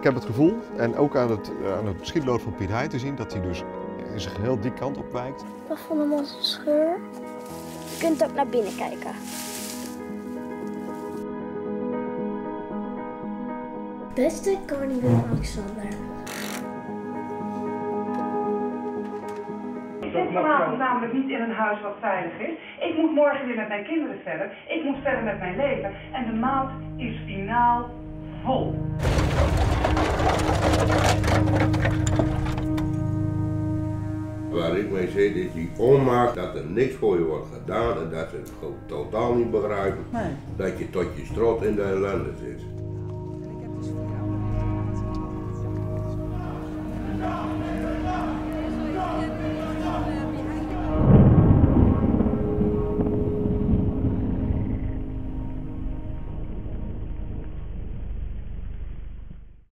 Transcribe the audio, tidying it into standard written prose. Ik heb het gevoel, en ook aan het schietlood van Piet Heij te zien, dat hij dus in zijn geheel die kant opwijkt. Wat vond hem als een scheur? Je kunt ook naar binnen kijken. Beste koning Willem-Alexander. Ik zit vanavond namelijk niet in een huis wat veilig is. Ik moet morgen weer met mijn kinderen verder. Ik moet verder met mijn leven. En de maand is finaal vol. Waar ik mee zit is die onmacht dat er niks voor je wordt gedaan en dat ze het totaal niet begrijpen. Nee. Dat je tot je strot in de ellende zit.